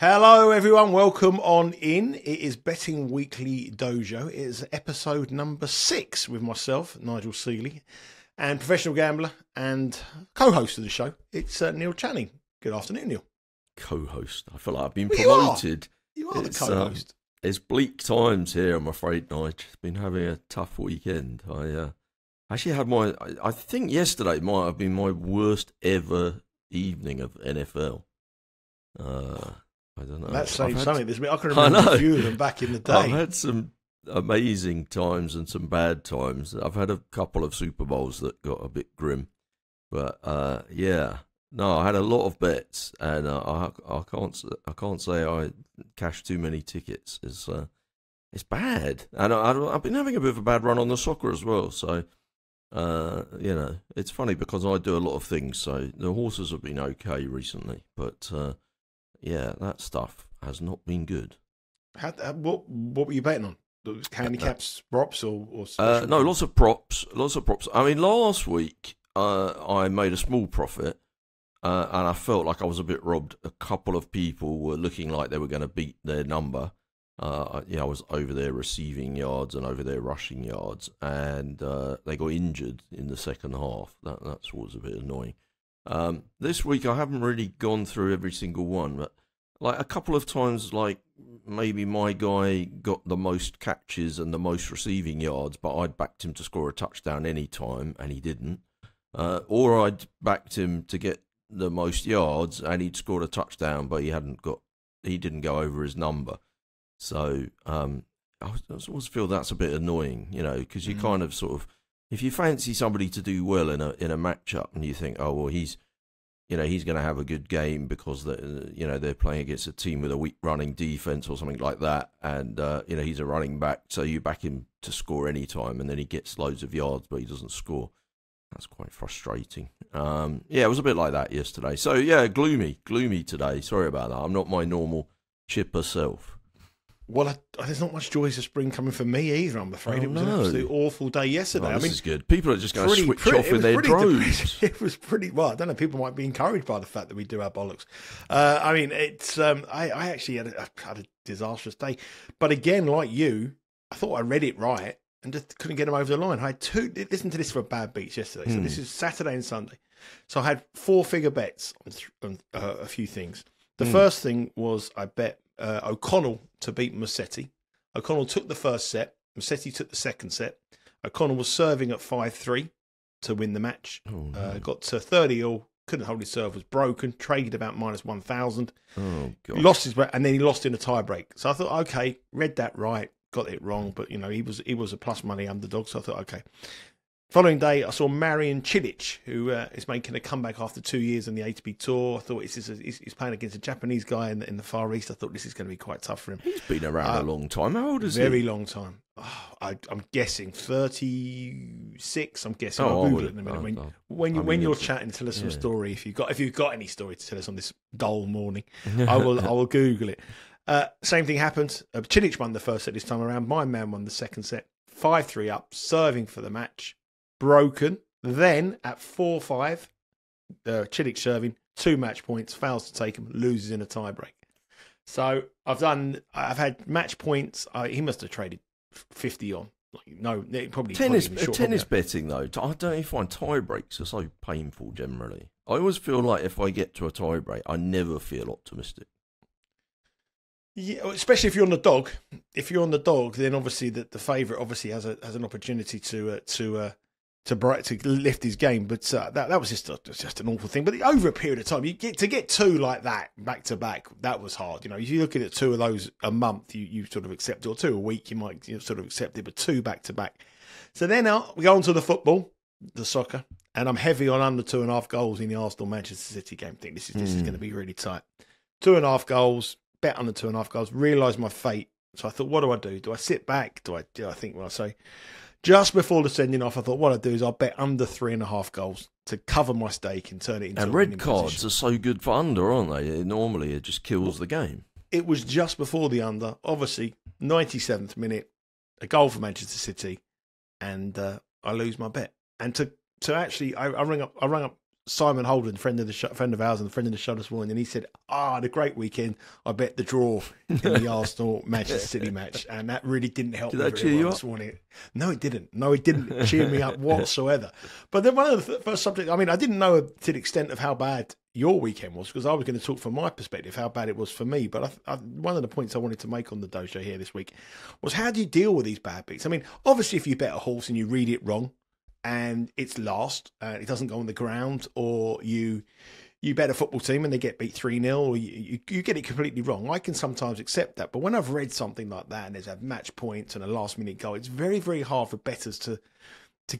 Hello everyone, welcome on in. It is Betting Weekly Dojo. It is episode number 6 with myself, Nigel Seeley, and professional gambler and co-host of the show. It's Neil Channing. Good afternoon, Neil. Co-host? I feel like I've been promoted. You are the co-host. It's bleak times here, I'm afraid, Nigel. It's been having a tough weekend. I actually had my, I think yesterday might have been my worst ever evening of NFL. I don't know. That's saying something. I can remember a few of them back in the day. I've had some amazing times and some bad times. I've had a couple of Super Bowls that got a bit grim. But, yeah. No, I had a lot of bets, and I can't say I cashed too many tickets. It's bad. And I've been having a bit of a bad run on the soccer as well. So, you know, it's funny because I do a lot of things. So the horses have been okay recently, but... yeah, that stuff has not been good. What were you betting on? Those handicaps, props, or no? Lots of props, lots of props. I mean, last week I made a small profit, and I felt like I was a bit robbed. A couple of people were looking like they were going to beat their number. Yeah, I was over their receiving yards and over their rushing yards, and they got injured in the second half. That was a bit annoying. This week I haven't really gone through every single one, but like a couple of times, like maybe my guy got the most catches and the most receiving yards, but I'd backed him to score a touchdown any time and he didn't, or I'd backed him to get the most yards and he'd scored a touchdown, but he didn't go over his number. So I always feel that's a bit annoying, you know, because you kind of sort of, if you fancy somebody to do well in a matchup, and you think, oh well, he's going to have a good game because they're playing against a team with a weak running defense or something like that, and he's a running back, so you back him to score any time, and then he gets loads of yards, but he doesn't score. That's quite frustrating. Yeah, it was a bit like that yesterday. So yeah, gloomy today. Sorry about that. I'm not my normal chipper self. Well, there's not much joy of spring coming for me either, I'm afraid. It was an absolute awful day yesterday. Oh, I mean, this is good. People are just going to switch off in their droves. It was pretty, well, I don't know, people might be encouraged by the fact that we do our bollocks. I mean, it's, I actually had a disastrous day. But again, like you, I thought I read it right and just couldn't get them over the line. I had listen to this for a bad beats yesterday. So this is Saturday and Sunday. So I had 4-figure bets on a few things. The first thing was I bet O'Connell to beat Musetti. O'Connell took the first set. Musetti took the second set. O'Connell was serving at 5-3 to win the match. Oh, got to 30-all. Couldn't hold his serve. Was broken. Traded about -1,000. Oh God! Lost his bet, and then he lost in a tie break. So I thought, okay, read that right, got it wrong, but you know he was a plus money underdog. So I thought, okay. Following day, I saw Marin Cilic, who is making a comeback after 2 years on the ATP tour. I thought he's playing against a Japanese guy in the Far East. I thought this is going to be quite tough for him. He's been around a long time. How old is he? Very long time. Oh, I'm guessing 36. I'm guessing. Oh, I'll Google it in a minute. When you're chatting, tell us some story if you've got any story to tell us on this dull morning. I will Google it. Same thing happened. Cilic won the first set this time around. My man won the second set. 5-3 up, serving for the match. Broken. Then at 4-5, Cilic serving 2 match points, fails to take him, loses in a tie break. So I've had match points. He must have traded 50 on. Like, no, probably tennis betting though. I don't find tie breaks are so painful generally. I always feel like if I get to a tie break, I never feel optimistic. Yeah, especially if you're on the dog. If you're on the dog, then obviously the favourite obviously has an opportunity to lift his game, but that was just an awful thing. But over a period of time, you get two like that back to back. That was hard. You know, if you're looking at 2 of those a month, you sort of accept it, or 2 a week, you might sort of accept it, but 2 back to back. So then we go on to the football, the soccer, and I'm heavy on under 2.5 goals in the Arsenal Manchester City game. I think this is going to be really tight. 2.5 goals, bet under 2.5 goals. Realised my fate, so I thought, what do I do? Do I sit back? Do I think what I say? Just before the sending off, I thought what I'd do is I'll bet under 3.5 goals to cover my stake and turn it into a winning position. And red cards are so good for under, aren't they? Normally, it just kills the game. It was just before the under. Obviously, 97th minute, a goal for Manchester City, and I lose my bet. And I rang up Simon Holden, friend of ours and friend of the show this morning, and he said, "Ah, the great weekend. I bet the draw in the Arsenal Manchester City match," and that really didn't help me very well this morning. No, it didn't. No, it didn't cheer me up whatsoever. But then one of the first subjects, I mean, I didn't know to the extent of how bad your weekend was, because I was going to talk from my perspective how bad it was for me. But one of the points I wanted to make on the dojo here this week was, how do you deal with these bad beats? I mean, obviously, if you bet a horse and you read it wrong, and it's last, it doesn't go on the ground, or you bet a football team and they get beat 3-0, or you get it completely wrong, I can sometimes accept that. But when I've read something like that and there's a match point and a last-minute goal, it's very, very hard for bettors to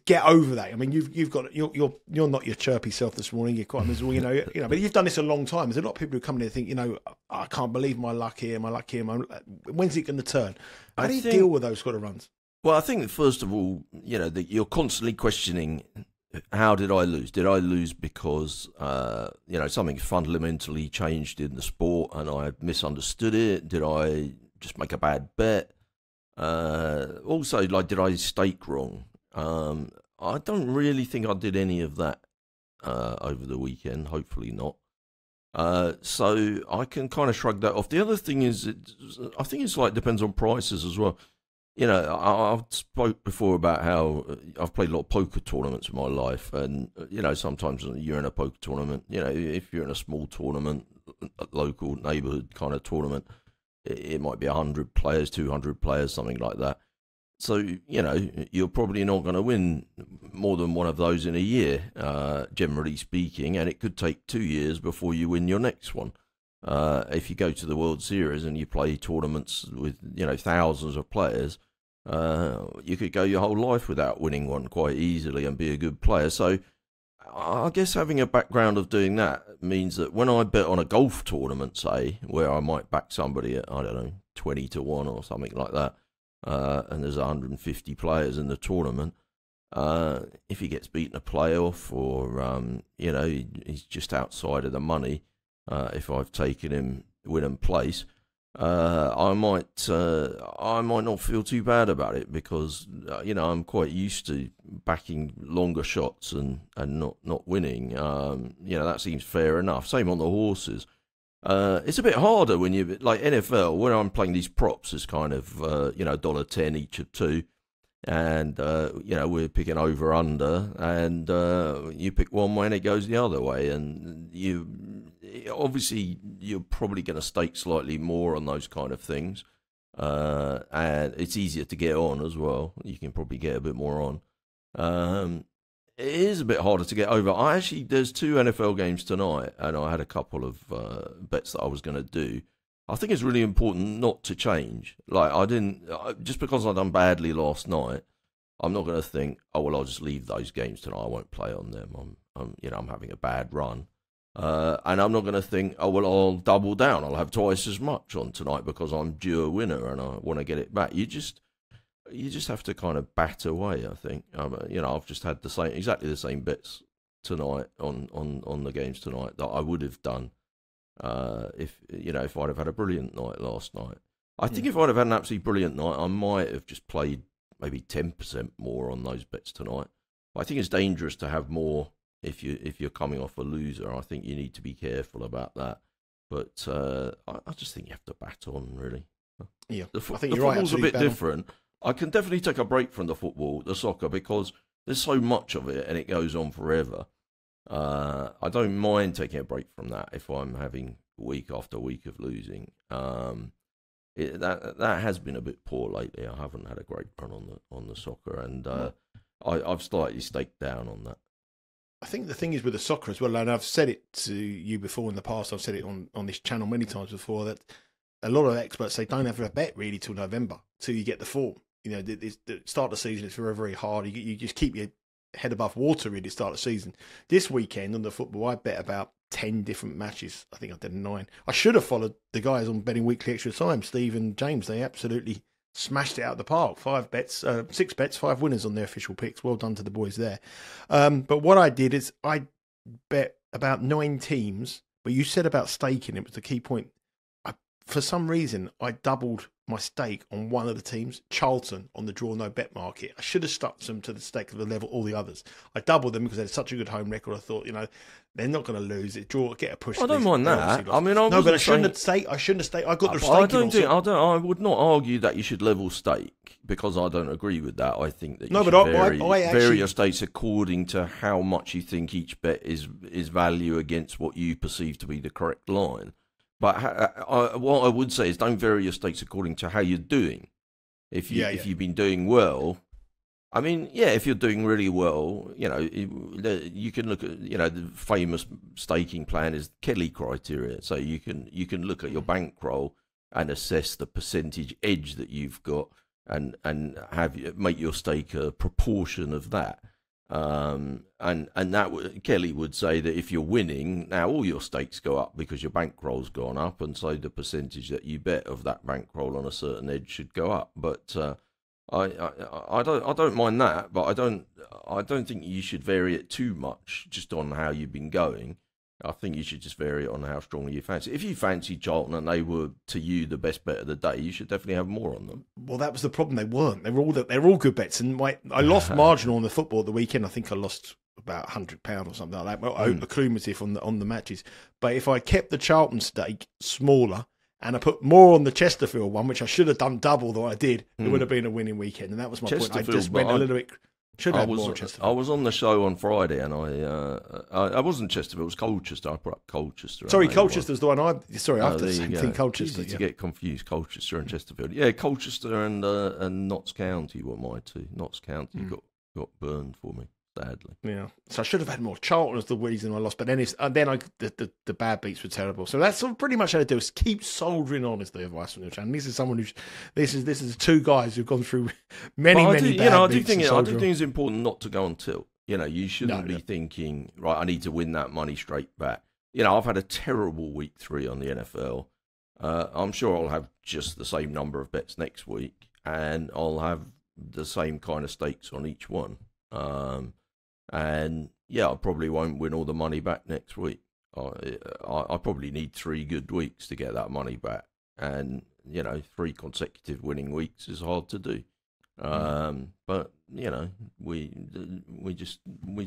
get over that. I mean, you're not your chirpy self this morning. You're quite miserable, you know. But you've done this a long time. There's a lot of people who come in and think, you know, I can't believe my luck here. When's it going to turn? How do you deal with those sort of runs? Well, I think that first of all, you know, that you're constantly questioning, how did I lose? Did I lose because, you know, something fundamentally changed in the sport and I misunderstood it? Did I just make a bad bet? Also, like, did I stake wrong? I don't really think I did any of that over the weekend. Hopefully not. So I can kind of shrug that off. The other thing is, I think it's like depends on prices as well. You know, I've spoke before about how I've played a lot of poker tournaments in my life, and, you know, sometimes you're in a poker tournament, you know, if you're in a small tournament, a local neighbourhood kind of tournament, it might be 100 players, 200 players, something like that. So, you know, you're probably not going to win more than one of those in a year, generally speaking, and it could take 2 years before you win your next one. If you go to the World Series and you play tournaments with, you know, thousands of players, you could go your whole life without winning one quite easily and be a good player. So I guess having a background of doing that means that when I bet on a golf tournament, say, where I might back somebody at, I don't know, 20 to 1 or something like that, and there's 150 players in the tournament, if he gets beaten a playoff or, you know, he's just outside of the money, if I've taken him win and place, I might not feel too bad about it because you know, I'm quite used to backing longer shots and not winning. You know, that seems fair enough. Same on the horses. It's a bit harder when you like NFL, where I'm playing these props as kind of you know, $1.10 each of two, and you know, we're picking over under, and you pick one way and it goes the other way, and obviously, you're probably going to stake slightly more on those kind of things. And it's easier to get on as well. You can probably get a bit more on. It is a bit harder to get over. There's 2 NFL games tonight, and I had a couple of bets that I was going to do. I think it's really important not to change. Like, just because I done badly last night, I'm not going to think, oh, well, I'll just leave those games tonight. I won't play on them. You know, I'm having a bad run. And I'm not going to think, oh, well, I'll double down. I'll have twice as much on tonight because I'm due a winner and I want to get it back. You just have to kind of bat away, I think. You know, I've just had exactly the same bets tonight on the games tonight that I would have done if I'd have had a brilliant night last night. I think if I'd have had an absolutely brilliant night, I might have just played maybe 10% more on those bets tonight. But I think it's dangerous to have more. If you're coming off a loser, I think you need to be careful about that. But I just think you have to bat on, really. Yeah, I think you're right. The football's a bit different. I can definitely take a break from the soccer, because there's so much of it and it goes on forever. I don't mind taking a break from that if I'm having week after week of losing. That has been a bit poor lately. I haven't had a great run on the soccer, and I've slightly staked down on that. I think the thing is with the soccer as well, and I've said it to you before in the past, I've said it on this channel many times before, that a lot of experts say don't have a bet really till November, till you get the form. You know, the start of the season, it's very, very hard. You just keep your head above water really to start the season. This weekend on the football, I bet about 10 different matches. I think I did 9. I should have followed the guys on Betting Weekly Extra Time, Steve and James. They absolutely smashed it out of the park. 6 bets, 5 winners on their official picks. Well done to the boys there. But what I did is I bet about 9 teams, but you said about staking, it was the key point. For some reason, I doubled my stake on one of the teams, Charlton, on the draw no bet market. I should have stuck them to the stake of the level all the others. I doubled them because they had such a good home record. I thought, you know, they're not going to lose it. Draw, get a push. I don't mind that. I mean, I shouldn't have staked. I got the stake. I would not argue that you should level stake because I don't agree with that. I think that you should vary your stakes according to how much you think each bet is value against what you perceive to be the correct line. But what I would say is don't vary your stakes according to how you're doing. If you if you've been doing well. I mean, yeah, if you're doing really well, you know, you can look at, you know, the famous staking plan is Kelly criteria. So you can look at your bankroll and assess the percentage edge that you've got and make your stake a proportion of that. And that Kelly would say that if you're winning, now all your stakes go up because your bankroll's gone up, and so the percentage that you bet of that bankroll on a certain edge should go up. But I don't mind that, but I don't think you should vary it too much just on how you've been going. I think you should just vary it on how strongly you fancy. If you fancy Charlton and they were to you the best bet of the day, you should definitely have more on them. Well, that was the problem. They weren't. They were all good bets. And I lost marginal on the football the weekend. I think I lost about £100 or something like that. Well, accumulative on the matches. But if I kept the Charlton stake smaller and I put more on the Chesterfield one, which I should have done double than I did, it would have been a winning weekend. And that was my point. I just went a little bit. I was on the show on Friday, and I wasn't Chesterfield. It was Colchester. I put up Colchester. Sorry, Colchester's the one. Colchester. Easy to get confused. Colchester and Chesterfield. Yeah, Colchester and Notts County were my two. Notts County got burned for me sadly. Yeah, so I should have had more. Charlton was the reason I lost. But then the bad beats were terrible. So that's pretty much how to do it. Keep soldering on is the advice from Neil Channing. This is someone who's this is two guys who've gone through many bad beats. I do think it's important not to go on tilt. You know, you shouldn't be thinking, right, I need to win that money straight back. You know, I've had a terrible week 3 on the NFL. I'm sure I'll have just the same number of bets next week, and I'll have the same kind of stakes on each one. And yeah, I probably won't win all the money back next week. I probably need 3 good weeks to get that money back, and you know, 3 consecutive winning weeks is hard to do. But you know, we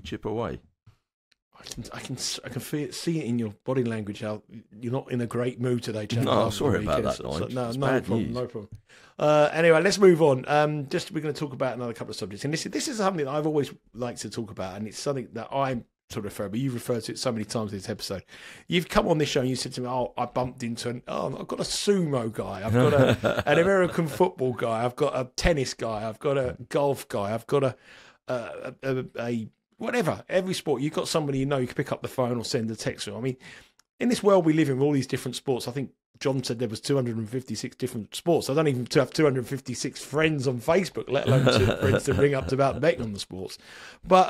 chip away. I can see it in your body language how you're not in a great mood today, Jack. No, sorry about that. No problem. Anyway, let's move on. We're going to talk about another couple of subjects, and this is something that I've always liked to talk about, and it's something that I'm to refer, but you've referred to it so many times in this episode. You've come on this show and you said to me, oh, I bumped into I've got a sumo guy, I've got an American football guy, I've got a tennis guy, I've got a golf guy, I've got a whatever, every sport, you've got somebody you know you can pick up the phone or send a text to. I mean, in this world we live in with all these different sports, I think John said there was 256 different sports. I don't even have 256 friends on Facebook, let alone 2 friends to ring up to about betting on the sports. But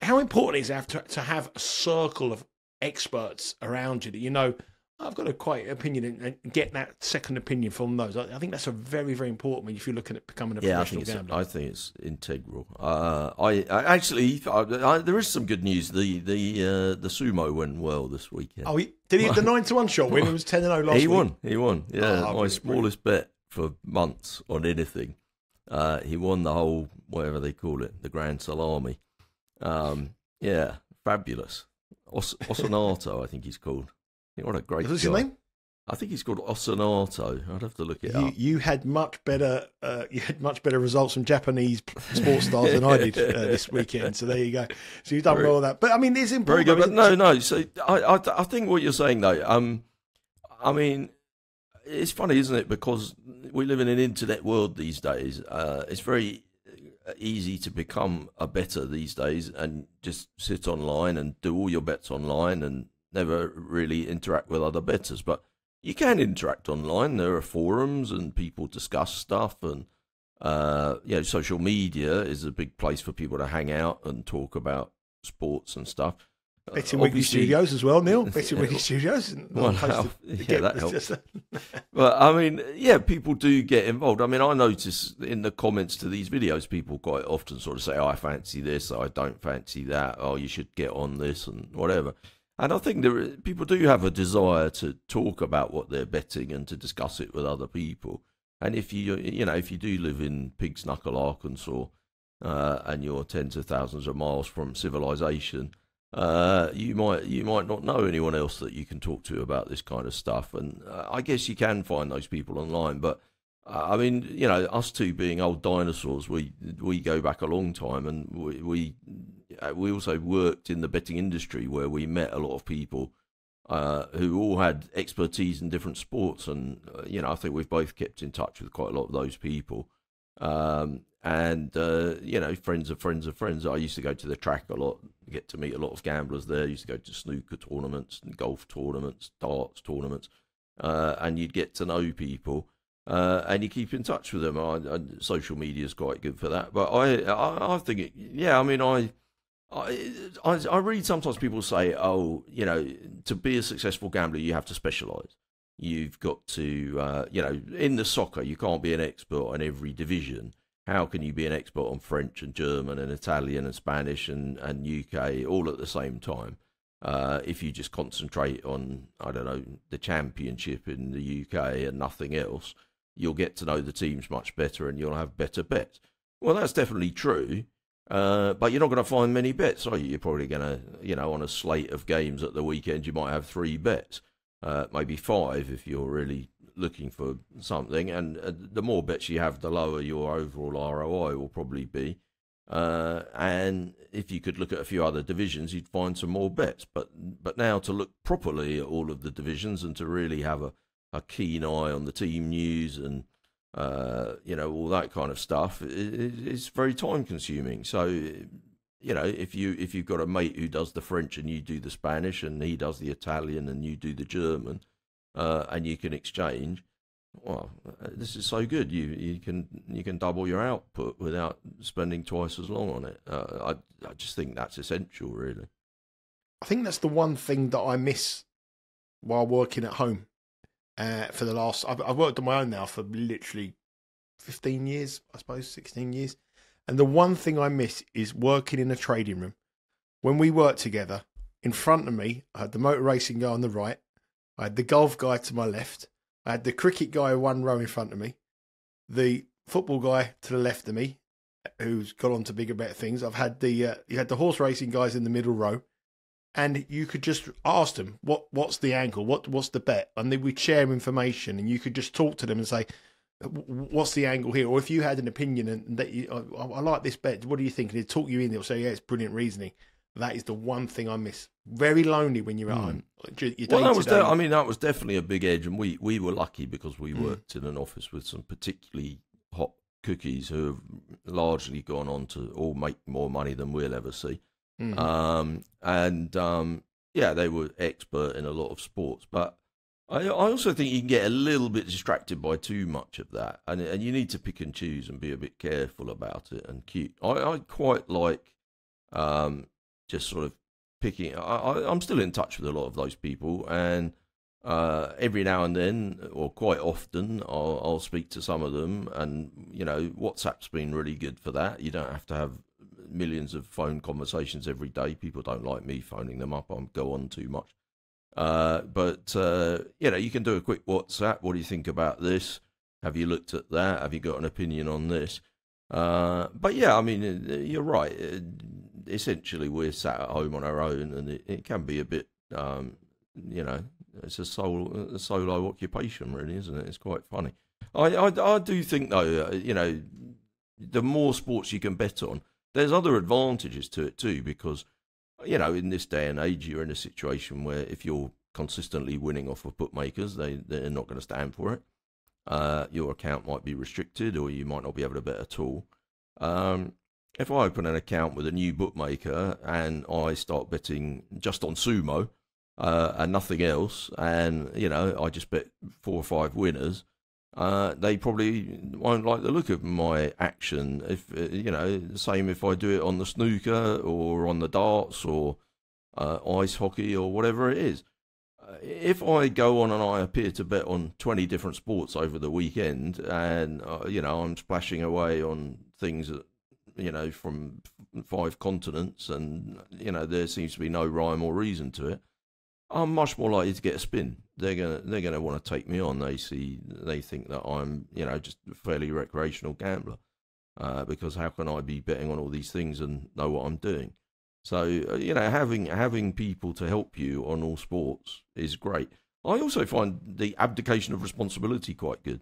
how important is it to have a circle of experts around you that you know, I've got a quite opinion, and get that second opinion from those? I think that's a very, very important if you're looking at becoming a professional gambler. I think it's integral. I actually there is some good news. The sumo went well this weekend. Oh, did he hit the 9-1 shot win? It was 10-0 last week. He won. Yeah, my smallest bet for months on anything. He won the whole, whatever they call it, the Grand Salami. Yeah, fabulous. Osanato, I think he's called. What a great guy. What's his name? I think he's called Osanato. I'd have to look it up. You had much better results from Japanese sports stars than I did this weekend. So there you go. So you've done well with that. But I mean, it's important. Very good. No. So I think what you're saying though. I mean, it's funny, isn't it? Because we live in an internet world these days. It's very easy to become a bettor these days and just sit online and do all your bets online and never really interact with other bettors. But you can interact online. There are forums and people discuss stuff, and you know, social media is a big place for people to hang out and talk about sports and stuff. Betting Weekly Studios as well, Neil. Betting Weekly Studios. That helps. But I mean, yeah, people do get involved. I mean, I notice in the comments to these videos, people quite often sort of say, oh, I fancy this, I don't fancy that, oh, you should get on this and whatever. And I think people do have a desire to talk about what they're betting and to discuss it with other people. And if you do live in Pig's Knuckle, Arkansas, and you're tens of thousands of miles from civilization, you might not know anyone else that you can talk to about this kind of stuff. And I guess you can find those people online, but I mean, you know, us two being old dinosaurs, we go back a long time, and we also worked in the betting industry where we met a lot of people who all had expertise in different sports. And, you know, I think we've both kept in touch with quite a lot of those people. You know, friends of friends of friends. I used to go to the track a lot, get to meet a lot of gamblers there. I used to go to snooker tournaments, and golf tournaments, darts tournaments, and you'd get to know people. And you keep in touch with them. Social media is quite good for that. But I think, I read sometimes people say, oh, you know, to be a successful gambler, you have to specialise. You've got to, you know, in the soccer, you can't be an expert on every division. How can you be an expert on French and German and Italian and Spanish and UK all at the same time? If you just concentrate on, I don't know, the championship in the UK and nothing else, you'll get to know the teams much better and you'll have better bets. Well, that's definitely true, but you're not going to find many bets, are you? You're probably going to, you know, on a slate of games at the weekend, you might have 3 bets, maybe 5 if you're really looking for something. And the more bets you have, the lower your overall ROI will probably be. And if you could look at a few other divisions, you'd find some more bets. But now to look properly at all of the divisions and to really have a keen eye on the team news and, you know, all that kind of stuff, it's very time consuming. So, you know, if you've got a mate who does the French and you do the Spanish and he does the Italian and you do the German, and you can exchange, well, this is so good. You can double your output without spending twice as long on it. I just think that's essential, really. I think that's the one thing that I miss while working at home. For the last, I've worked on my own now for literally 15 years, I suppose 16 years. And the one thing I miss is working in a trading room. When we worked together, in front of me, I had the motor racing guy on the right, I had the golf guy to my left, I had the cricket guy one row in front of me, the football guy to the left of me, who's gone on to bigger, better things. I've had you had the horse racing guys in the middle row, and you could just ask them what's the angle, what's the bet, and they would share information, and you could just talk to them and say, what's the angle here, or if you had an opinion and that you, I like this bet, what do you think? And they'd talk you in. They'll say, yeah, it's brilliant reasoning. That is the one thing I miss. Very lonely when you're at home. Well, that was that was definitely a big edge, and we were lucky because we worked in an office with some particularly hot cookies who have largely gone on to all make more money than we'll ever see. Yeah, they were expert in a lot of sports, but I also think you can get a little bit distracted by too much of that, and you need to pick and choose and be a bit careful about it. And I quite like just sort of picking. I'm still in touch with a lot of those people, and every now and then, or quite often, I'll speak to some of them. And you know, WhatsApp's been really good for that. You don't have to have millions of phone conversations every day. People don't like me phoning them up. I go on too much. You know, you can do a quick WhatsApp. What do you think about this? Have you looked at that? Have you got an opinion on this? But yeah, I mean, you're right. Essentially, we're sat at home on our own, and it can be a bit, you know, it's a solo occupation, really, isn't it? It's quite funny. I do think, though, you know, the more sports you can bet on, there's other advantages to it too, because, you know, in this day and age, you're in a situation where if you're consistently winning off of bookmakers, they're not going to stand for it. Your account might be restricted, or you might not be able to bet at all. If I open an account with a new bookmaker and I start betting just on sumo and nothing else, and, you know, I just bet 4 or 5 winners, they probably won't like the look of my action. If you know, the same if I do it on the snooker or on the darts or ice hockey or whatever it is. If I go on and I appear to bet on 20 different sports over the weekend, and, you know, I'm splashing away on things that, you know, from 5 continents, and, you know, there seems to be no rhyme or reason to it, I'm much more likely to get a spin. They're gonna want to take me on. They think that I'm, you know, just a fairly recreational gambler, because how can I be betting on all these things and know what I'm doing? So you know, having people to help you on all sports is great. I also find the abdication of responsibility quite good.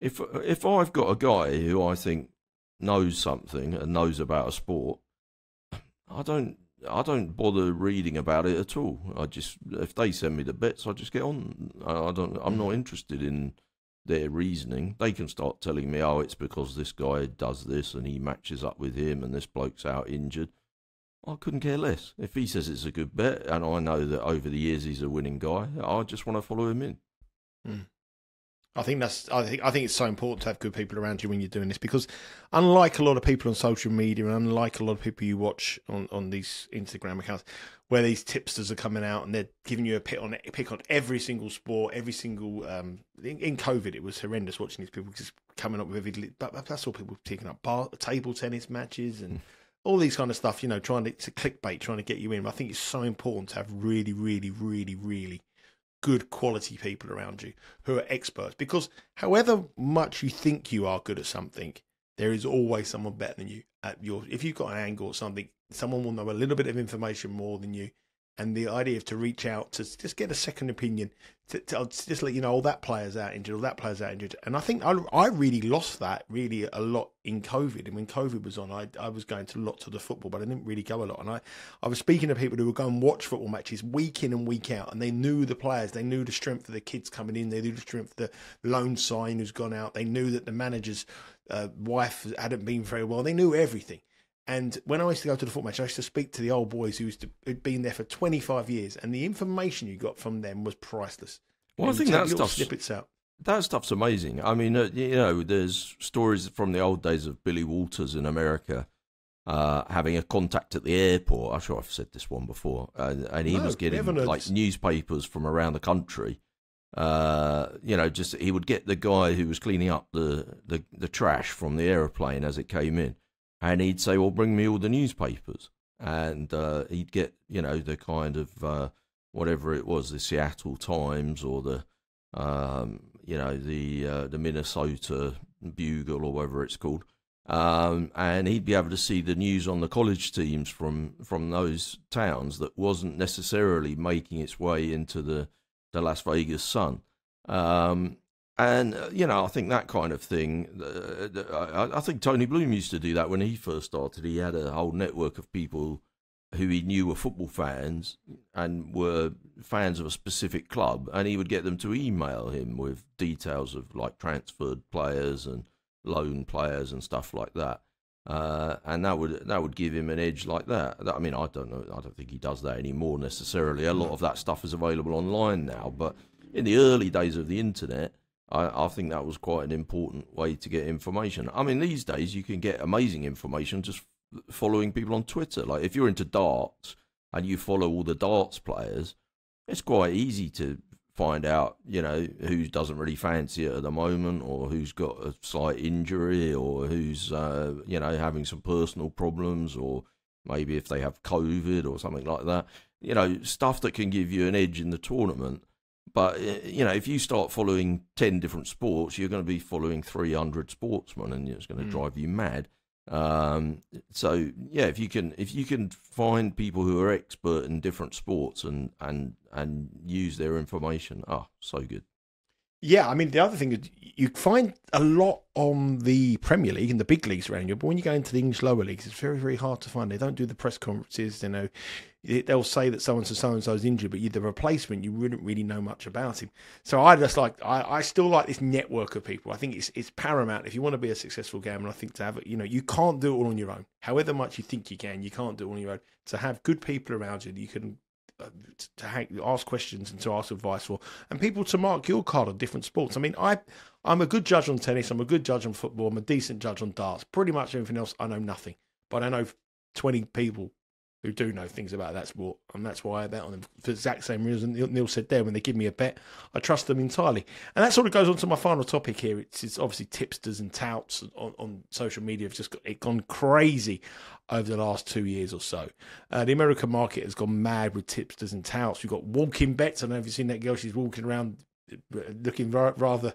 If I've got a guy who I think knows something and knows about a sport, I don't bother reading about it at all. I just, if they send me the bets, I just get on. I'm not interested in their reasoning. They can start telling me, oh, it's because this guy does this and he matches up with him and this bloke's out injured. I couldn't care less. If he says it's a good bet and I know that over the years he's a winning guy, I just want to follow him in. Mm. I think it's so important to have good people around you when you're doing this, because unlike a lot of people on social media and unlike a lot of people you watch on these Instagram accounts where these tipsters are coming out and they're giving you a pick on every single sport, every single in COVID it was horrendous watching these people just coming up with every, but that's all people taking up table tennis matches and all these kind of stuff, you know, trying to clickbait, trying to get you in. I think it's so important to have really good quality people around you who are experts, because however much you think you are good at something, there is always someone better than you at your, if you've got an angle or something, someone will know a little bit of information more than you. And the idea of to reach out to just get a second opinion to just let you know, all that player's out injured, And I think I really lost that really a lot in COVID. And when COVID was on, I was going to a lot to the football, but I didn't really go a lot. And I was speaking to people who would go and watch football matches week in and week out, and they knew the players. They knew the strength of the kids coming in. They knew the strength of the loan sign who's gone out. They knew that the manager's wife hadn't been very well. They knew everything. And when I used to go to the football match, I used to speak to the old boys who'd been there for 25 years, and the information you got from them was priceless. Well, I think that stuff's out. That stuff's amazing. I mean, you know, there's stories from the old days of Billy Walters in America having a contact at the airport. I'm sure I've said this one before, and he was getting like newspapers from around the country. You know, just he would get the guy who was cleaning up the trash from the aeroplane as it came in. And he'd say, well, bring me all the newspapers. And he'd get, you know, the kind of, whatever it was, the Seattle Times or the, you know, the Minnesota Bugle or whatever it's called. And he'd be able to see the news on the college teams from those towns that wasn't necessarily making its way into the Las Vegas Sun. And, you know, I think that kind of thing, I think Tony Bloom used to do that when he first started. He had a whole network of people who he knew were football fans and were fans of a specific club, and he would get them to email him with details of, like, transferred players and loan players and stuff like that. And that would give him an edge like that. I mean, I don't know. I don't think he does that anymore necessarily. A lot of that stuff is available online now, but in the early days of the internet, I think that was quite an important way to get information. I mean, these days you can get amazing information just following people on Twitter. Like, if you're into darts and you follow all the darts players, it's quite easy to find out, you know, who doesn't really fancy it at the moment, or who's got a slight injury, or who's, you know, having some personal problems, or maybe if they have COVID or something like that. You know, stuff that can give you an edge in the tournament. But, you know, if you start following 10 different sports, you're going to be following 300 sportsmen, and it's going to drive you mad. So, yeah, if you can find people who are expert in different sports and use their information, so good. Yeah, I mean, the other thing is you find a lot on the Premier League and the big leagues around you, but when you go into the English lower leagues, it's very, very hard to find. They don't do the press conferences, you know. They'll say that so-and-so is injured, but the replacement, you wouldn't really know much about him. So I still like this network of people. I think it's paramount. If you want to be a successful gambler, I think to have it, you know, you can't do it all on your own. However much you think you can, you can't do it all on your own. To have good people around you that you can to ask questions and to ask advice for, and people to mark your card on different sports. I mean, I'm a good judge on tennis, I'm a good judge on football, I'm a decent judge on darts. Pretty much everything else, I know nothing. But I know 20 people who do know things about that sport, and that's why I bet on them for the exact same reason Neil said there. When they give me a bet, I trust them entirely, and that sort of goes on to my final topic here. It's obviously tipsters and touts on social media have just gone crazy over the last 2 years or so. The American market has gone mad with tipsters and touts. You've got walking bets. I don't know if you've seen that girl. She's walking around looking rather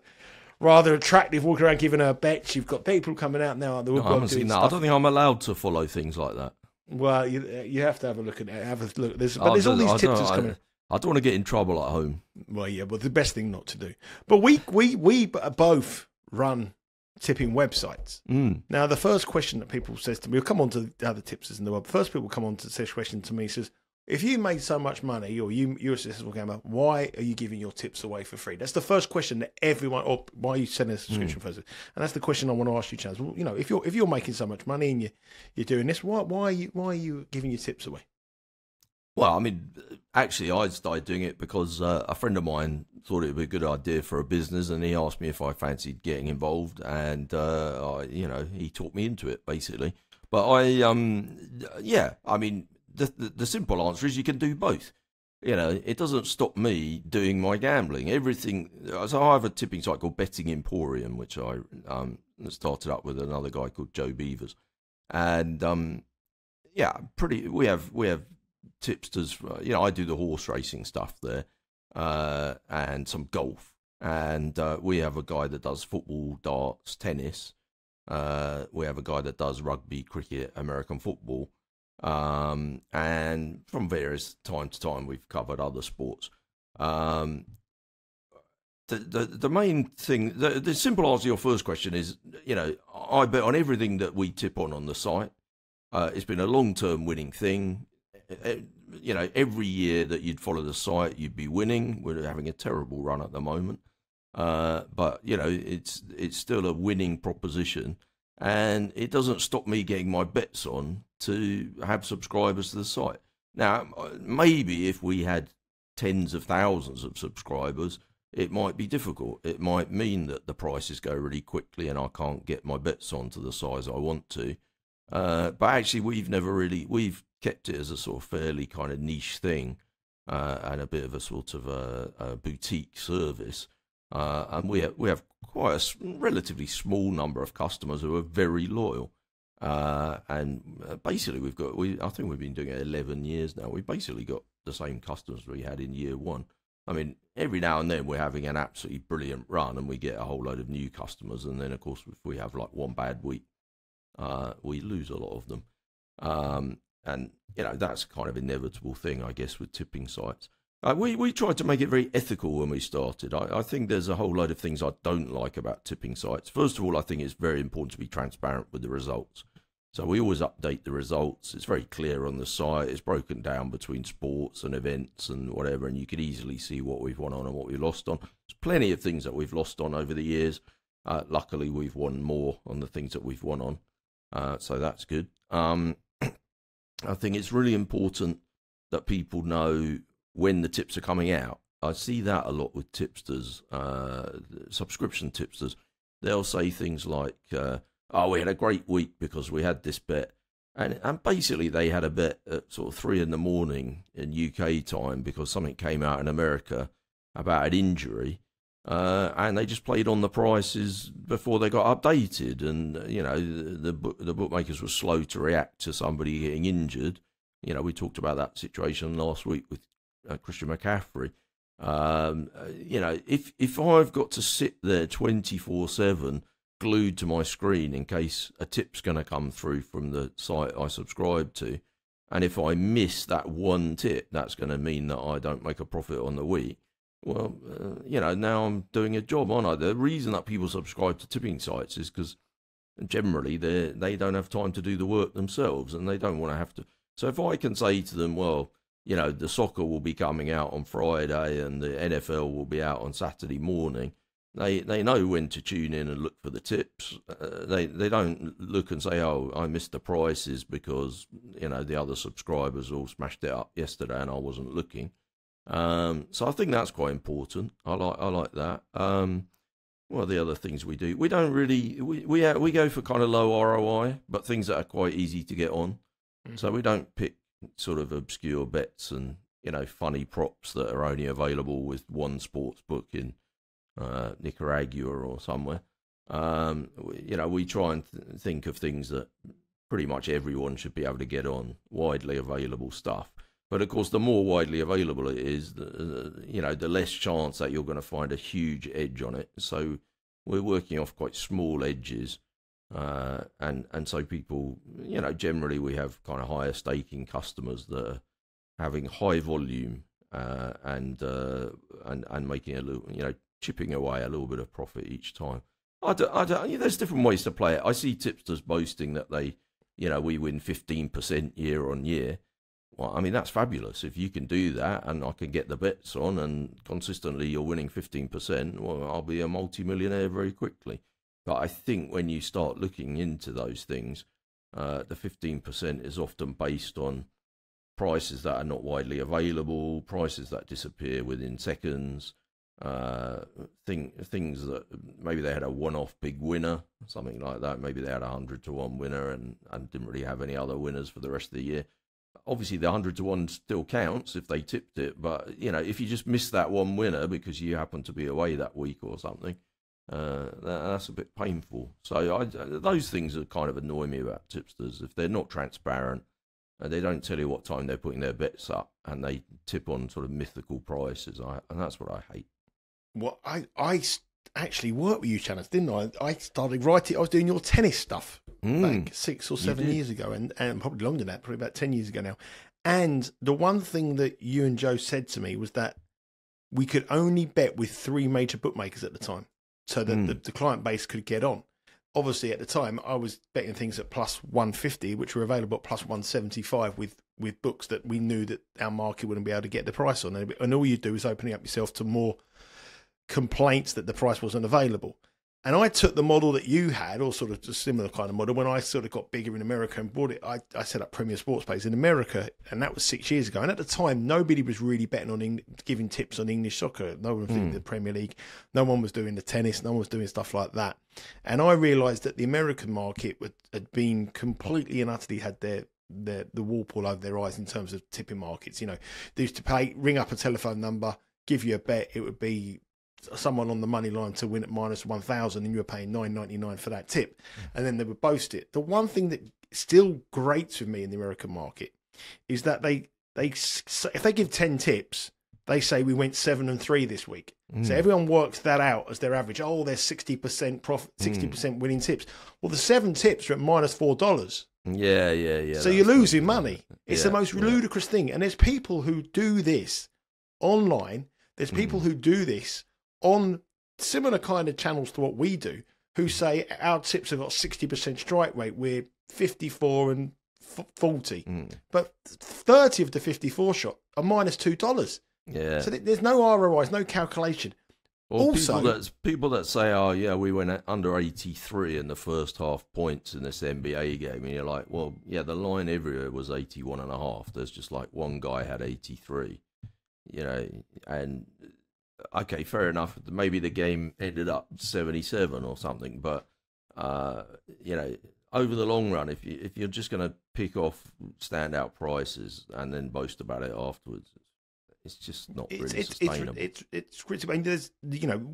attractive, walking around giving her a bet. You've got people coming out now. No, I haven't seen that. I don't think I'm allowed to follow things like that. Well, you have to have a look at it. Have a look. There's all these tipsters coming. I don't want to get in trouble at home. Well, yeah, but the best thing not to do. But we both run tipping websites. Mm. Now, the first question that people says to me, we'll come on to the other tipsters in the world. First, people come on to this question to me says, if you made so much money, or you're a successful gambler, why are you giving your tips away for free? That's the first question that everyone, or why are you sending a subscription first? And that's the question I want to ask you, Chaz. Well, you know, if you're making so much money and you're doing this, why are you giving your tips away? Well, I mean, actually, I started doing it because a friend of mine thought it would be a good idea for a business, and he asked me if I fancied getting involved, and he talked me into it basically. But The simple answer is you can do both. You know, it doesn't stop me doing my gambling. Everything. So I have a tipping site called Betting Emporium, which I started up with another guy called Joe Beavers, and we have tipsters. You know, I do the horse racing stuff there, and some golf, and we have a guy that does football, darts, tennis. We have a guy that does rugby, cricket, American football. And from various time to time we've covered other sports. The main thing, the simple answer to your first question is, you know, I bet on everything that we tip on the site. It's been a long-term winning thing. You know, every year that you'd follow the site, you'd be winning. We're having a terrible run at the moment, but you know, it's still a winning proposition. And it doesn't stop me getting my bets on to have subscribers to the site. Now, maybe if we had tens of thousands of subscribers, it might be difficult. It might mean that the prices go really quickly and I can't get my bets on to the size I want to. But actually, we've kept it as a sort of fairly kind of niche thing, and a bit of a sort of a boutique service. And we have quite a relatively small number of customers who are very loyal, and basically I think we've been doing it 11 years now. We've basically got the same customers we had in year one. I mean, every now and then we're having an absolutely brilliant run and we get a whole load of new customers, and then of course if we have like one bad week, we lose a lot of them, and you know, that's kind of inevitable thing, I guess, with tipping sites. We tried to make it very ethical when we started. I think there's a whole load of things I don't like about tipping sites. First of all, I think it's very important to be transparent with the results. So we always update the results. It's very clear on the site. It's broken down between sports and events and whatever, and you can easily see what we've won on and what we've lost on. There's plenty of things that we've lost on over the years. Luckily, we've won more on the things that we've won on, so that's good. I think it's really important that people know when the tips are coming out. I see that a lot with tipsters, subscription tipsters. They'll say things like, oh, we had a great week because we had this bet. And basically they had a bet at sort of 3 in the morning in UK time because something came out in America about an injury. And they just played on the prices before they got updated. And, you know, the bookmakers were slow to react to somebody getting injured. You know, we talked about that situation last week with Christian McCaffrey. You know, if I've got to sit there 24/7 glued to my screen in case a tip's going to come through from the site I subscribe to, and if I miss that one tip, that's going to mean that I don't make a profit on the week. Well, you know, now I'm doing a job, aren't I? The reason that people subscribe to tipping sites is because generally they don't have time to do the work themselves, and they don't want to have to. So if I can say to them, well, you know, the soccer will be coming out on Friday and the NFL will be out on Saturday morning, they know when to tune in and look for the tips. They don't look and say, oh, I missed the prices because, you know, the other subscribers all smashed it up yesterday and I wasn't looking. So I think that's quite important. I like that. What are the other things we do? We don't really, we go for kind of low ROI, but things that are quite easy to get on. So we don't pick sort of obscure bets and, you know, funny props that are only available with one sports book in Nicaragua or somewhere. You know, we try and think of things that pretty much everyone should be able to get on, widely available stuff. But of course, the more widely available it is, you know, the less chance that you're going to find a huge edge on it. So we're working off quite small edges, and so people, you know, generally we have kind of higher staking customers that are having high volume and making a little, you know, chipping away a little bit of profit each time. I don't, there's different ways to play it. I see tipsters boasting that they, you know, we win 15% year on year. Well, I mean, that's fabulous. If you can do that and I can get the bets on and consistently you're winning 15%, well, I'll be a multi-millionaire very quickly. But I think when you start looking into those things, the 15% is often based on prices that are not widely available, prices that disappear within seconds, things that maybe they had a one-off big winner, something like that. Maybe they had a 100-to-1 winner and didn't really have any other winners for the rest of the year. Obviously, the 100-to-1 still counts if they tipped it, but, you know, if you just miss that one winner because you happen to be away that week or something, that's a bit painful. So those things are kind of annoy me about tipsters. If they're not transparent and they don't tell you what time they're putting their bets up and they tip on sort of mythical prices, and that's what I hate. Well, I actually worked with you, Channing, didn't I? I started writing. I was doing your tennis stuff back 6 or 7 years ago, and probably longer than that, probably about 10 years ago now. And the one thing that you and Joe said to me was that we could only bet with 3 major bookmakers at the time, so that the client base could get on. Obviously, at the time, I was betting things at plus 150, which were available at plus 175 with books that we knew that our market wouldn't be able to get the price on. And all you do is opening up yourself to more complaints that the price wasn't available. And I took the model that you had, or sort of a similar kind of model. When I sort of got bigger in America and bought it, I set up Premier Sports Place in America, and that was 6 years ago. And at the time, nobody was really betting on giving tips on English soccer. No one was doing the Premier League. No one was doing the tennis. No one was doing stuff like that. And I realised that the American market had been completely and utterly had the wall pull over their eyes in terms of tipping markets. You know, they used to pay, ring up a telephone number, give you a bet. It would be someone on the money line to win at minus 1,000, and you were paying $9.99 for that tip, and then they would boast it. The one thing that still grates with me in the American market is that they if they give 10 tips, they say we went 7 and 3 this week. So everyone works that out as their average. Oh, there's 60% profit, 60% winning tips. Well, the 7 tips are at minus $4. Yeah. So you're losing money. It's the most ludicrous thing. And there's people who do this online. There's people who do this on similar kind of channels to what we do, who say our tips have got 60% strike rate, we're 54 and 40, but 30 of the 54 shot are minus $2. Yeah. So there's no ROIs, no calculation. Or also, people that say, oh yeah, we went under 83 in the first half points in this NBA game, and you're like, well, yeah, the line everywhere was 81.5. There's just like one guy had 83, you know, and okay, fair enough. Maybe the game ended up 77 or something, but you know, over the long run, if you're just going to pick off standout prices and then boast about it afterwards, it's just not really sustainable. It's critical. I mean,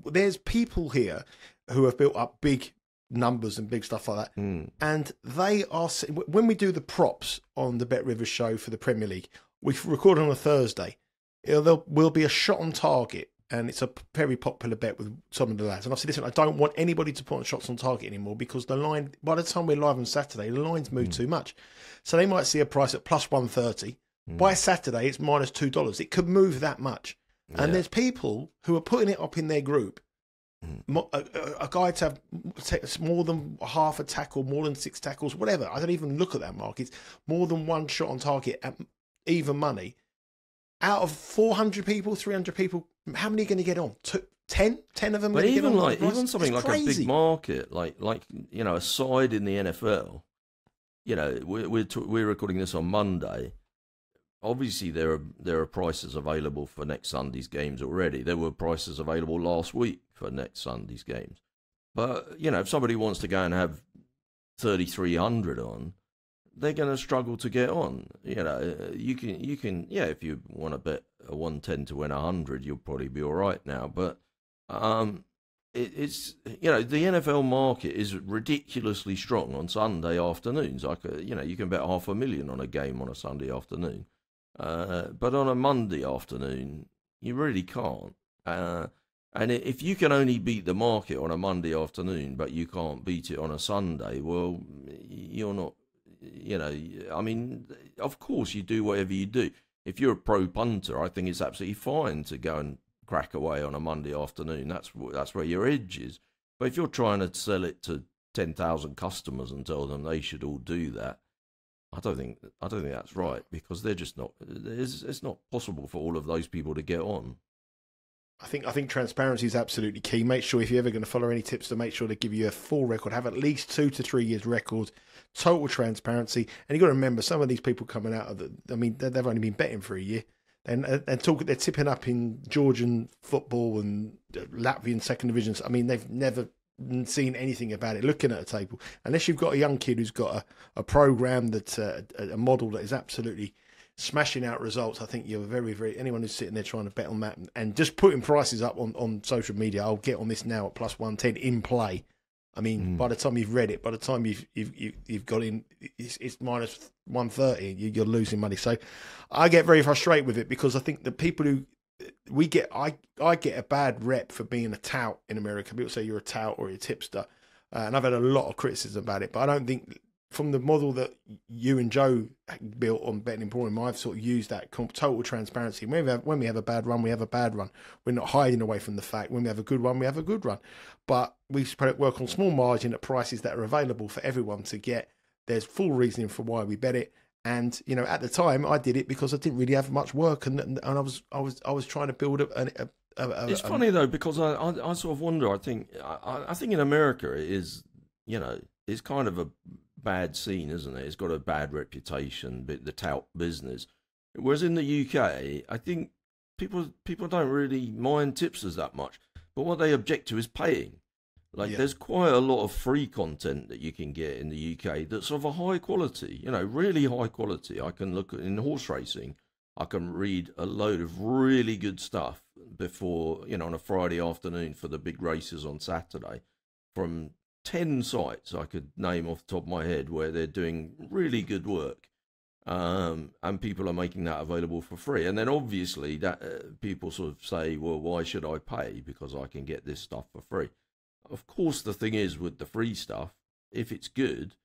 there's people here who have built up big numbers and big stuff like that, and they are, when we do the props on the Bet Rivers show for the Premier League, we record on a Thursday. There will be a shot on target. And it's a very popular bet with some of the lads. And I said, listen, I don't want anybody to put on shots on target anymore, because the line, by the time we're live on Saturday, the line's moved too much. So they might see a price at plus 130. By Saturday, it's minus $2. It could move that much. Yeah. And there's people who are putting it up in their group. A guy to have more than half a tackle, more than 6 tackles, whatever. I don't even look at that market. More than 1 shot on target at even money. Out of 400 people, 300 people, how many are going to get on? 10 of them. But even like something like a big market, like you know, a side in the NFL. You know, we're recording this on Monday. Obviously, there are prices available for next Sunday's games already. There were prices available last week for next Sunday's games. But you know, if somebody wants to go and have 3,300 on, they're going to struggle to get on. You know, you can, yeah, if you want to bet a 110 to win 100, you'll probably be all right now. But it's, you know, the NFL market is ridiculously strong on Sunday afternoons. Like, you know, you can bet $500,000 on a game on a Sunday afternoon. But on a Monday afternoon, you really can't. And if you can only beat the market on a Monday afternoon, but you can't beat it on a Sunday, well, you're not, you know, I mean, of course you do whatever you do. If you're a pro punter, I think it's absolutely fine to go and crack away on a Monday afternoon. That's where your edge is. But if you're trying to sell it to 10,000 customers and tell them they should all do that, I don't think that's right, because they're just not. It's not possible for all of those people to get on. I think transparency is absolutely key. Make sure if you're ever going to follow any tips, to make sure they give you a full record, have at least 2 to 3 years record, total transparency. And you've got to remember, some of these people coming out of the, I mean, they've only been betting for a year, and they're tipping up in Georgian football and Latvian second divisions. I mean, they've never seen anything about it. Looking at a table, unless you've got a young kid who's got a program that's a model that is absolutely smashing out results, I think you're very, very, anyone who's sitting there trying to bet on that and just putting prices up on social media, I'll get on this now at +110 in play. I mean, by the time you've read it, by the time you've got in, it's -130. You're losing money. So I get very frustrated with it, because I think the people who we get, I get a bad rep for being a tout in America. People say you're a tout or you're a tipster, and I've had a lot of criticism about it. But I don't think, from the model that you and Joe built on Betting Emporium, I've sort of used that total transparency. When we have a bad run, we have a bad run. We're not hiding away from the fact. When we have a good run, we have a good run. But we work on small margin at prices that are available for everyone to get. There's full reasoning for why we bet it. And, you know, at the time I did it because I didn't really have much work, and I was trying to build a It's funny though, because I sort of wonder, I think in America it is, you know, it's kind of a bad scene, isn't it? It's got a bad reputation, but the tout business. Whereas in the UK, I think people don't really mind tipsters that much, but what they object to is paying. Like, there's quite a lot of free content that you can get in the UK that's of a high quality, you know, really high quality. I can look at, in horse racing, I can read a load of really good stuff before, you know, on a Friday afternoon for the big races on Saturday, from 10 sites I could name off the top of my head where they're doing really good work. And people are making that available for free. And then obviously that people sort of say, well, why should I pay? Because I can get this stuff for free. Of course, the thing is, with the free stuff, if it's good,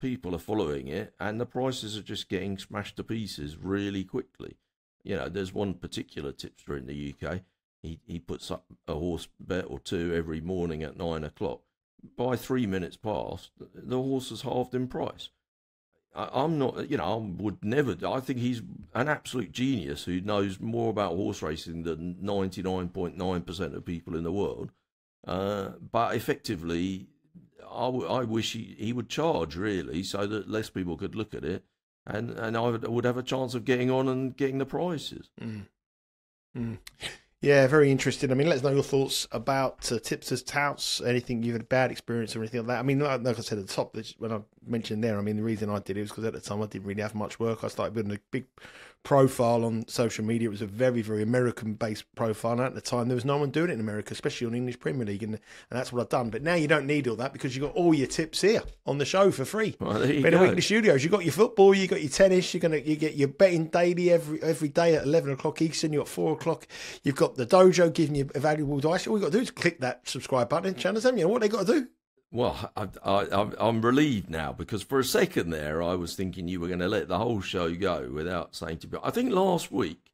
people are following it, and the prices are just getting smashed to pieces really quickly. You know, there's one particular tipster in the UK. He puts up a horse bet or two every morning at 9 o'clock. By 3 minutes past, the horse has halved in price. I'm not, you know, I would never. I think he's an absolute genius who knows more about horse racing than 99.9% of people in the world. But effectively, I wish he would charge, really, so that less people could look at it, and I would have a chance of getting on and getting the prices. Yeah, very interesting. I mean, let us know your thoughts about tipsters, touts, anything you've had a bad experience or anything like that. I mean, like I said at the top, when I mentioned there, I mean, the reason I did it was because at the time I didn't really have much work. I started building a big profile on social media. It was a very, very American-based profile. And at the time, there was no one doing it in America, especially on English Premier League, and that's what I've done. But now you don't need all that, because you've got all your tips here on the show for free. Well, Betting Weekly Studios, you've got your football, you've got your tennis, you get your betting daily every day at 11 o'clock Eastern, you're at 4 o'clock. You've got the dojo giving you valuable advice. All you got to do is click that subscribe button and channel them. You know what they got to do? Well, I'm relieved now, because for a second there, I was thinking you were going to let the whole show go without saying to me. I think last week,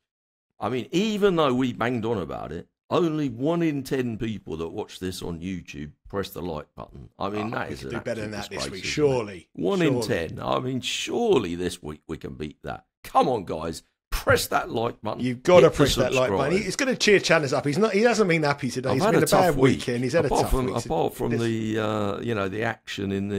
I mean, even though we banged on about it, only 1 in 10 people that watch this on YouTube press the like button. I mean, that is do better than that this week, surely. One in 10. I mean, surely this week we can beat that. Come on, guys. Press that like button. You've got to press that like button. It's going to cheer Channers up. He hasn't been happy today. He's had a bad weekend. He's had a tough week. Apart from the you know, the action in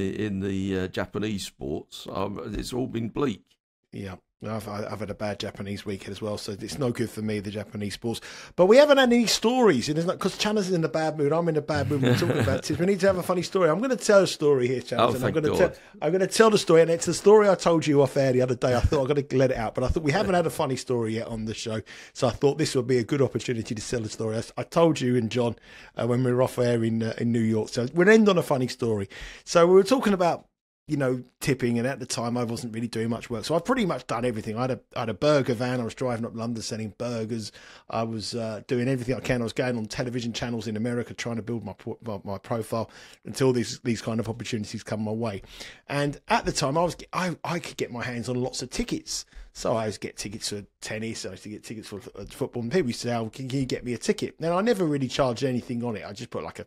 the Japanese sports, it's all been bleak. Yeah. I've had a bad Japanese weekend as well, so it's no good for me, the Japanese sports. But we haven't had any stories, and it's not because Channa's in a bad mood. I'm in a bad mood. We're talking about this. We need to have a funny story. I'm going to tell a story here, Channa. Oh, thank God. I'm going to tell the story, and it's the story I told you off air the other day. I thought I'm going to let it out, but I thought we haven't had a funny story yet on the show, so I thought this would be a good opportunity to tell the story. I told you and John when we were off air in New York, so we'll end on a funny story. So we were talking about, you know, tipping, and at the time I wasn't really doing much work, so I've pretty much done everything. I had a burger van. I was driving up London selling burgers. I was doing everything I can. I was going on television channels in America trying to build my profile until these kind of opportunities come my way. And at the time I could get my hands on lots of tickets. So I used to get tickets for tennis, I used to get tickets for football, and people used to say, oh, can you get me a ticket? Now I never really charged anything on it. I just put like a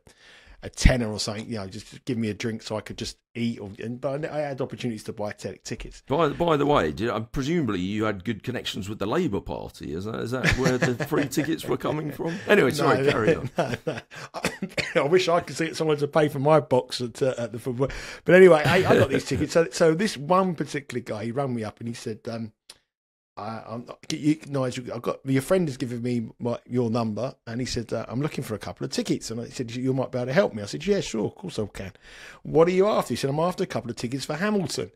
tenner or something, you know, just give me a drink so I could just eat. But I had opportunities to buy tickets. By the way, presumably you had good connections with the Labour Party. Is that where the free tickets were coming from? Anyway, sorry, carry on. No. I wish I could get someone to pay for my box at the football. But anyway, I got these tickets. So this one particular guy, he rang me up and he said, Nigel, your friend has given me your number, and he said, I'm looking for a couple of tickets. And I said, you might be able to help me. I said, yeah, sure, of course I can. What are you after? He said, I'm after a couple of tickets for Hamilton.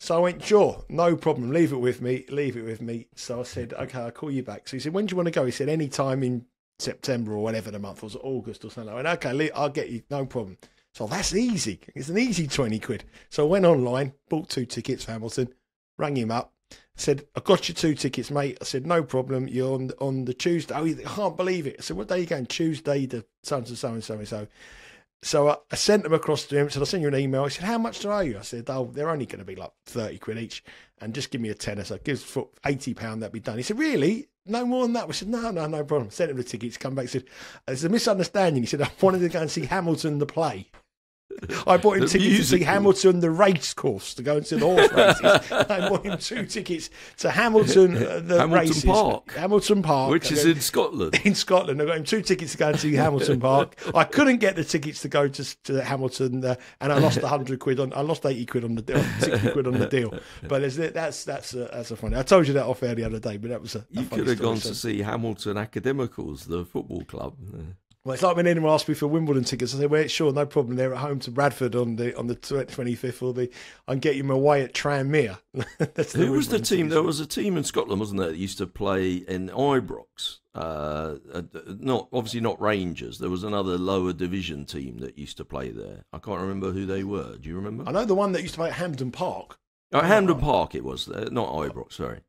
So I went, sure, no problem, leave it with me. So I said, okay, I'll call you back. So he said, when do you want to go? He said, any time in September or whatever the month was, August or something. I went, okay, I'll get you, no problem. So that's easy. It's an easy 20 quid. So I went online, bought 2 tickets for Hamilton, rang him up, said, I got you 2 tickets, mate. I said, no problem. You're on the Tuesday. Oh, I can't believe it. I said, what day are you going? Tuesday, the so-and-so. So I sent them across to him. I said, I'll send you an email. He said, how much do I owe you? I said, oh, they're only going to be like 30 quid each. And just give me a tenner. So give us for £80, that'd be done. He said, really? No more than that? We said, no problem. Sent him the tickets, come back. He said, there's a misunderstanding. He said, I wanted to go and see Hamilton the play. I bought him tickets to see Hamilton, the race course, to go and see the horse races. I bought him 2 tickets to Hamilton, the races. Hamilton Park. Which is in Scotland. In Scotland. I got him 2 tickets to go and see Hamilton Park. I couldn't get the tickets to go to Hamilton, and I lost 100 quid on. I lost 80 quid on the deal, 60 quid on the deal. But that's a funny. I told you that off air the other day, but that was a funny story. You could have gone to see Hamilton Academicals, the football club. Well, it's like when anyone asks me for Wimbledon tickets, I say, well, sure, no problem. They're at home to Bradford on the 25th, or I'm getting them away at Tranmere. Who was the team? There was a team in Scotland, wasn't there, that used to play in Ibrox? Obviously not Rangers. There was another lower division team that used to play there. I can't remember who they were. Do you remember? I know the one that used to play at Hampden Park. Oh, Hampden Park it was, not Ibrox, sorry.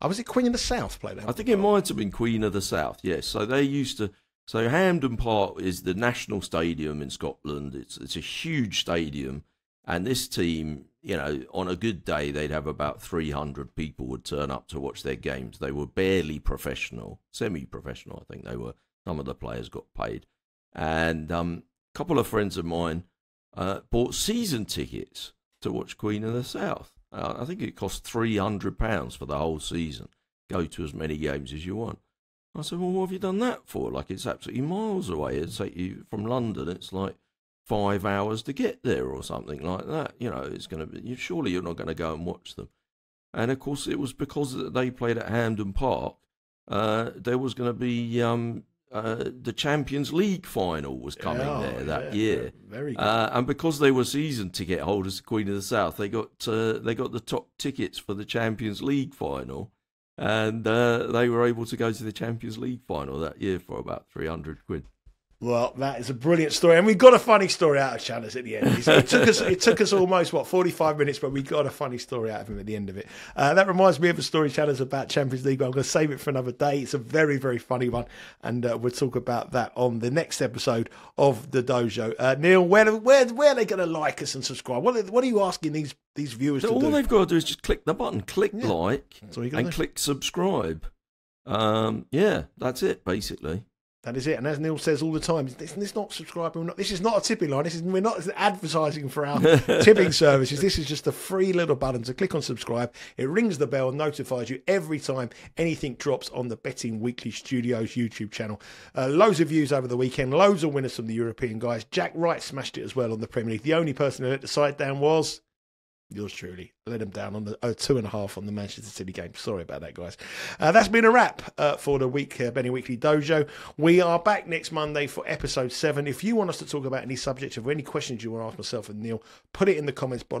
Oh, was it Queen of the South played at Hampden? I think it might have been Queen of the South, yes. So they used to... So Hampden Park is the national stadium in Scotland. It's a huge stadium, and this team, you know, on a good day they'd have about 300 people would turn up to watch their games. They were barely professional, semi-professional, I think they were. Some of the players got paid, and a couple of friends of mine bought season tickets to watch Queen of the South. I think it cost £300 for the whole season. Go to as many games as you want. I said, well, what have you done that for? Like, it's absolutely miles away. It's like you from London. It's like 5 hours to get there or something like that. You know, it's going to be, surely you're not going to go and watch them. And of course, it was because they played at Hampden Park. There was going to be the Champions League final was coming there that year. Yeah, very good. And because they were season ticket holders to Queen of the South, they got the top tickets for the Champions League final. And they were able to go to the Champions League final that year for about 300 quid. Well, that is a brilliant story. And we got a funny story out of Channa's at the end. It took us almost, 45 minutes, but we got a funny story out of him at the end of it. That reminds me of a story Channa's about Champions League, but I'm going to save it for another day. It's a very, very funny one. And we'll talk about that on the next episode of The Dojo. Neil, where are they going to like us and subscribe? What are you asking these viewers to do? All they've got to do is just click the button, click like, and click subscribe. That's it, basically. That is it. And as Neil says all the time, it's not subscribing. This is not a tipping line. We're not advertising for our tipping services. This is just a free little button to click on subscribe. It rings the bell and notifies you every time anything drops on the Betting Weekly Studios YouTube channel. Loads of views over the weekend. Loads of winners from the European guys. Jack Wright smashed it as well on the Premier League. The only person who let the site down was yours truly. let them down on the 2.5 on the Manchester City game. Sorry about that, guys. That's been a wrap for the week here, Betting Weekly Dojo. We are back next Monday for episode 7. If you want us to talk about any subjects or any questions you want to ask myself and Neil, put it in the comments bar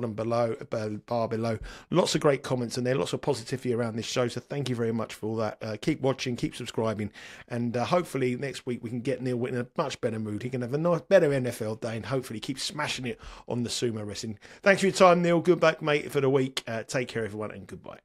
below. Lots of great comments and there, lots of positivity around this show. So thank you very much for all that. Keep watching, keep subscribing, and hopefully next week we can get Neil in a much better mood. He can have a nice, better NFL day and hopefully keep smashing it on the sumo wrestling. Thanks for your time, Neil. Good back, mate, for the week. Take care, everyone, and goodbye.